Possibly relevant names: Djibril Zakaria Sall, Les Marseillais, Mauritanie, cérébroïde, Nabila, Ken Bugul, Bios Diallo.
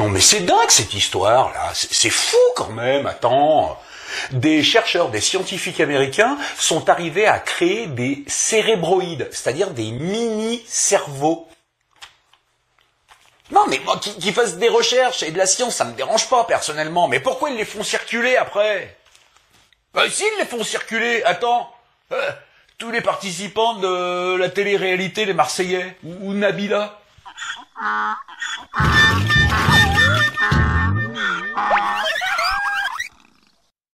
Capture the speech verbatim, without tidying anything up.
Non mais c'est dingue cette histoire là, c'est fou quand même, attends. Des chercheurs, des scientifiques américains sont arrivés à créer des cérébroïdes, c'est-à-dire des mini-cerveaux. Non mais moi, qu'ils qui fassent des recherches et de la science, ça me dérange pas personnellement, mais pourquoi ils les font circuler après? Ben s'ils les font circuler, attends, euh, tous les participants de la télé-réalité, les Marseillais, ou, ou Nabila.